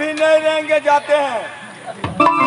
भी नहीं रहेंगे, जाते हैं। Oh,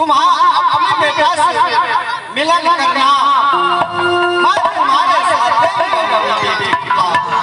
तुम अपने बेटा से मिलन करना, मैं तुम्हारे साथ